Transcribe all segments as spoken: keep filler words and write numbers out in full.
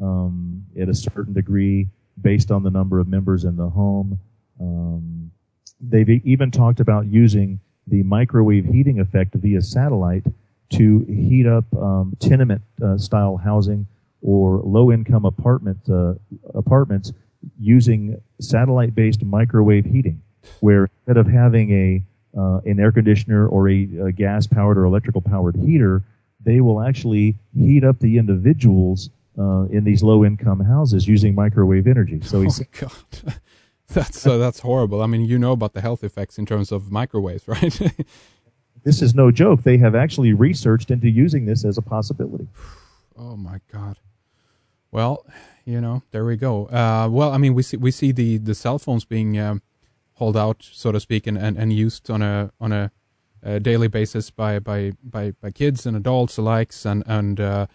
um, at a certain degree based on the number of members in the home. Um, they've even talked about using the microwave heating effect via satellite to heat up um, tenement-style uh, housing or low-income apartment, uh, apartments using satellite-based microwave heating, where instead of having a uh, an air conditioner or a, a gas-powered or electrical-powered heater, they will actually heat up the individuals uh, in these low-income houses using microwave energy. So he's, oh, God. That's, uh, that's horrible. I mean, you know about the health effects in terms of microwaves, right? This is no joke. They have actually researched into using this as a possibility. Oh, my God. Well, you know, there we go. Uh, well, I mean, we see, we see the, the cell phones being um, hauled out, so to speak, and, and, and used on a on a, a daily basis by, by, by, by kids and adults alike, and and uh,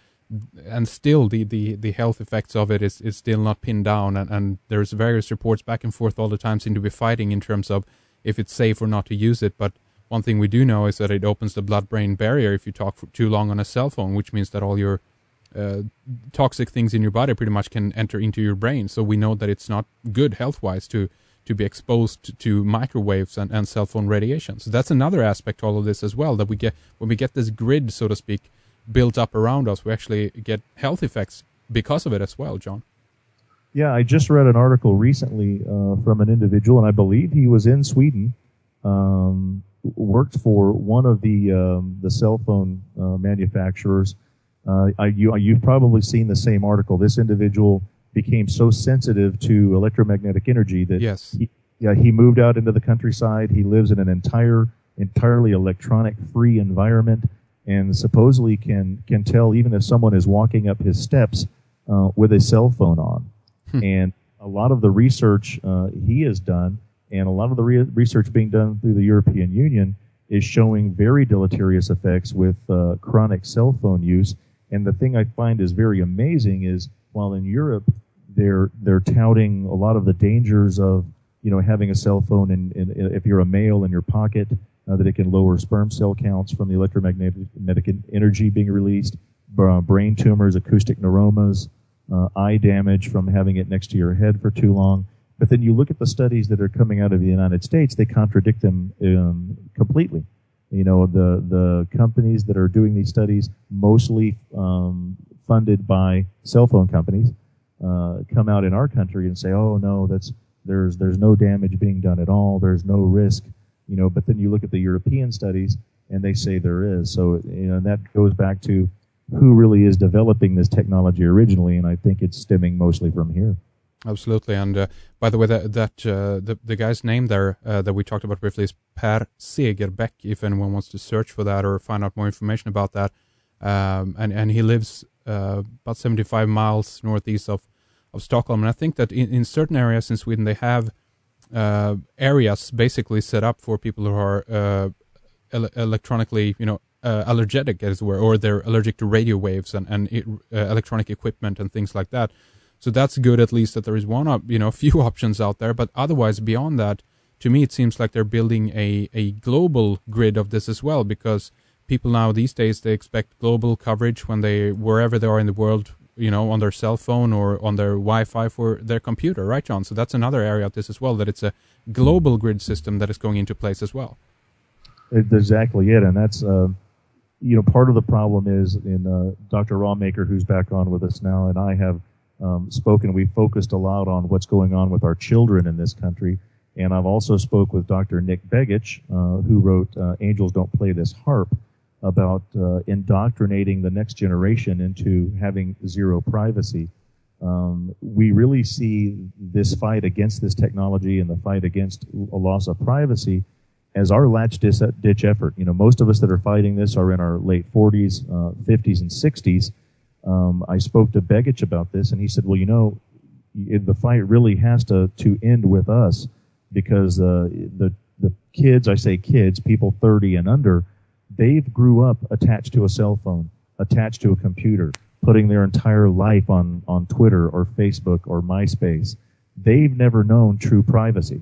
and still the, the, the health effects of it is, is still not pinned down, and, and there's various reports back and forth all the time seem to be fighting in terms of if it's safe or not to use it, but one thing we do know is that it opens the blood-brain barrier if you talk for too long on a cell phone, which means that all your uh, toxic things in your body pretty much can enter into your brain. So we know that it's not good health-wise to, to be exposed to microwaves and, and cell phone radiation. So that's another aspect to all of this as well, that we get when we get this grid, so to speak, built up around us, we actually get health effects because of it as well, John. Yeah, I just read an article recently uh, from an individual, and I believe he was in Sweden, um, worked for one of the um, the cell phone uh, manufacturers. Uh, I, you, you've probably seen the same article. This individual became so sensitive to electromagnetic energy that yes. he, yeah, he moved out into the countryside. He lives in an entire, entirely electronic-free environment, and supposedly can can tell even if someone is walking up his steps uh, with a cell phone on. Hmm. And a lot of the research uh, he has done, and a lot of the re research being done through the European Union, is showing very deleterious effects with uh, chronic cell phone use. And the thing I find is very amazing is, while in Europe they're they're touting a lot of the dangers of you know having a cell phone, and if you're a male, in your pocket, Uh, that it can lower sperm cell counts from the electromagnetic energy being released, uh, brain tumors, acoustic neuromas, uh, eye damage from having it next to your head for too long. But then you look at the studies that are coming out of the United States, they contradict them um, completely. You know, the, the companies that are doing these studies, mostly um, funded by cell phone companies, uh, come out in our country and say, oh, no, that's, there's, there's no damage being done at all, there's no risk. You know, but then you look at the European studies, and they say there is. So, you know, that goes back to who really is developing this technology originally, and I think it's stemming mostly from here. Absolutely. And uh, by the way, that, that uh, the the guy's name there uh, that we talked about briefly is Per Segerbeck. If anyone wants to search for that or find out more information about that, um, and and he lives uh, about seventy-five miles northeast of of Stockholm. And I think that in, in certain areas in Sweden they have Uh, areas basically set up for people who are uh, ele electronically, you know, uh, allergic, as it were, or they're allergic to radio waves and, and it, uh, electronic equipment and things like that. So that's good, at least, that there is one, op you know, few options out there. But otherwise, beyond that, to me, it seems like they're building a, a global grid of this as well, because people now these days, they expect global coverage when they, wherever they are in the world, you know, on their cell phone or on their Wi-Fi for their computer, right, John? So that's another area of this as well, that it's a global grid system that is going into place as well. That's exactly it, and that's, uh, you know, part of the problem is in uh, Doctor Raumaker, who's back on with us now, and I have um, spoken, we focused a lot on what's going on with our children in this country, and I've also spoke with Doctor Nick Begich, uh, who wrote uh, Angels Don't Play This Harp, about uh, indoctrinating the next generation into having zero privacy. Um, we really see this fight against this technology and the fight against a loss of privacy as our latch ditch effort. You know, most of us that are fighting this are in our late forties, uh, fifties, and sixties. Um, I spoke to Begich about this, and he said, well, you know, it, the fight really has to, to end with us, because uh, the, the kids, I say kids, people thirty and under, they've grew up attached to a cell phone, attached to a computer, putting their entire life on, on Twitter or Facebook or MySpace. They've never known true privacy.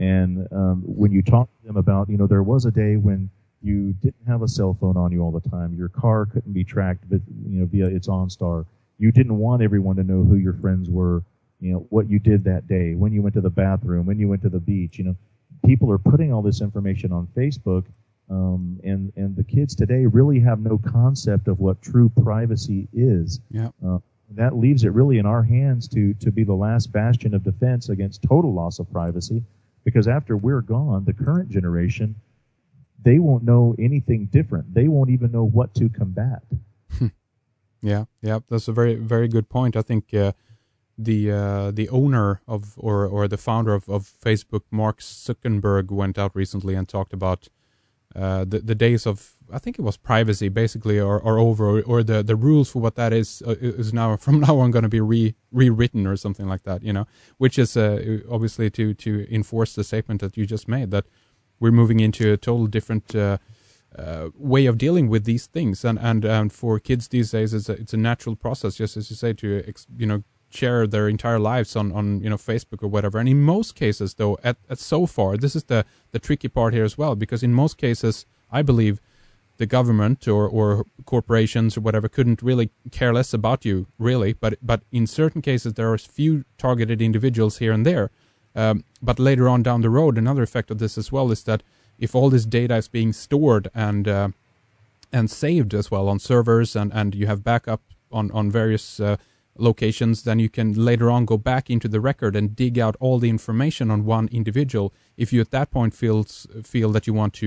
And um, when you talk to them about, you know, there was a day when you didn't have a cell phone on you all the time. Your car couldn't be tracked, you know, via its OnStar. You didn't want everyone to know who your friends were, you know, what you did that day, when you went to the bathroom, when you went to the beach. You know, people are putting all this information on Facebook, um, and and the kids today really have no concept of what true privacy is. Yeah. Uh, that leaves it really in our hands to to be the last bastion of defense against total loss of privacy, because after we're gone, the current generation, they won't know anything different. They won't even know what to combat. Yeah, yeah, that's a very, very good point. I think uh, the uh, the owner of or or the founder of, of Facebook, Mark Zuckerberg, went out recently and talked about uh, the the days of, I think it was privacy, basically, or or over, or, or the the rules for what that is uh, is now from now on going to be re rewritten or something like that. You know, which is uh, obviously to to enforce the statement that you just made, that we're moving into a total different Uh, Uh, way of dealing with these things, and and and for kids these days, it's a, it's a natural process, just as you say, to ex, you know share their entire lives on on you know Facebook or whatever. And in most cases, though, at, at so far, this is the the tricky part here as well, because in most cases, I believe the government or or corporations or whatever couldn't really care less about you, really. But but in certain cases, there are a few targeted individuals here and there. Um, but later on down the road, another effect of this as well is that, if all this data is being stored and uh, and saved as well on servers, and, and you have backup on, on various uh, locations, then you can later on go back into the record and dig out all the information on one individual. If you at that point feels, feel that you want to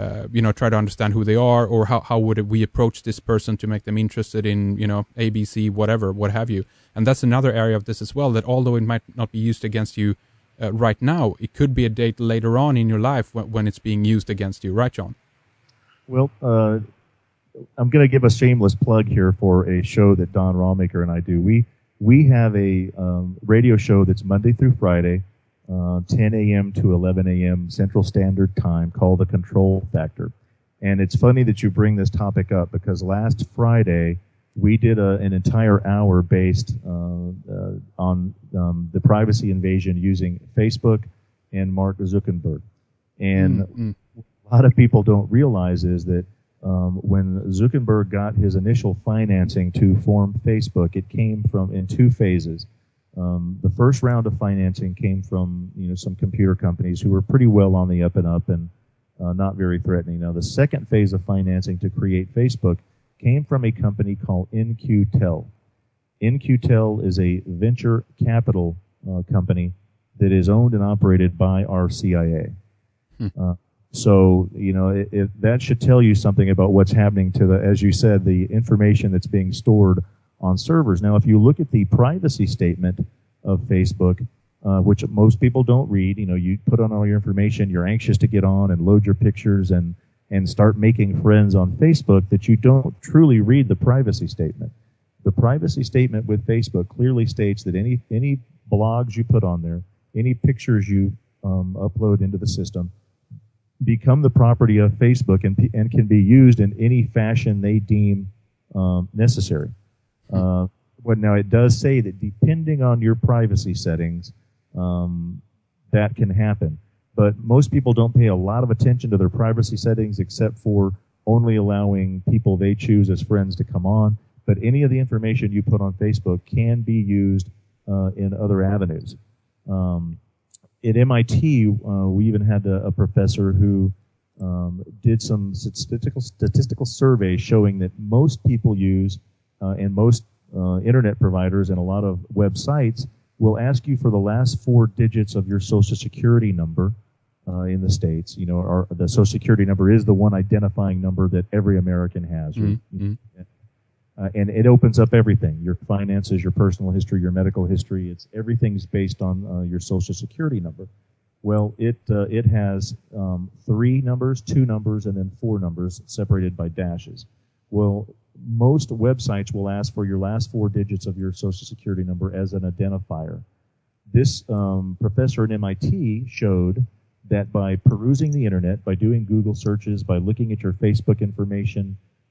uh, you know, try to understand who they are, or how, how would we approach this person to make them interested in, you know, A B C, whatever, what have you. And that's another area of this as well, that although it might not be used against you Uh, right now, it could be a date later on in your life when, when it's being used against you, right, John? Well, uh, I'm going to give a shameless plug here for a show that Don Raumaker and I do. We we have a um, radio show that's Monday through Friday, uh, ten A M to eleven A M Central Standard Time, called The Control Factor. And it's funny that you bring this topic up, because last Friday we did a, an entire hour based uh, uh, on um, the privacy invasion using Facebook and Mark Zuckerberg. And mm-hmm. a lot of people don't realize is that um, when Zuckerberg got his initial financing to form Facebook, it came from in two phases. Um, the first round of financing came from you know some computer companies who were pretty well on the up and up, and uh, not very threatening. Now, the second phase of financing to create Facebook came from a company called In Q Tel. In Q Tel is a venture capital uh, company that is owned and operated by our C I A. Hmm. Uh, so, you know, it, it, that should tell you something about what's happening to the, as you said, the information that's being stored on servers. Now, if you look at the privacy statement of Facebook, uh, which most people don't read, you know, you put on all your information, you're anxious to get on and load your pictures and and start making friends on Facebook, that you don't truly read the privacy statement. The privacy statement with Facebook clearly states that any any blogs you put on there, any pictures you um, upload into the system, become the property of Facebook and, and can be used in any fashion they deem um, necessary. Uh, well, now, it does say that depending on your privacy settings, um, that can happen. But most people don't pay a lot of attention to their privacy settings, except for only allowing people they choose as friends to come on. But any of the information you put on Facebook can be used uh, in other avenues. Um, at M I T, uh, we even had a, a professor who um, did some statistical, statistical surveys showing that most people use, uh, and most uh, internet providers and a lot of websites will ask you for the last four digits of your social security number. Uh, in the States, you know, our, the Social Security number is the one identifying number that every American has. Mm-hmm. Uh, and it opens up everything, your finances, your personal history, your medical history. It's everything's based on uh, your Social Security number. Well, it, uh, it has um, three numbers, two numbers, and then four numbers separated by dashes. Well, most websites will ask for your last four digits of your Social Security number as an identifier. This um, professor at M I T showed that by perusing the internet, by doing Google searches, by looking at your Facebook information,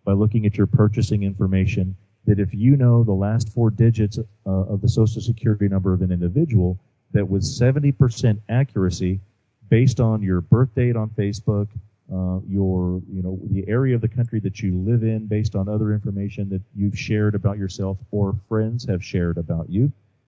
by looking at your purchasing information, that if you know the last four digits uh, of the Social Security number of an individual, that with seventy percent accuracy, based on your birth date on Facebook, uh, your, you know, the area of the country that you live in based on other information that you've shared about yourself or friends have shared about you.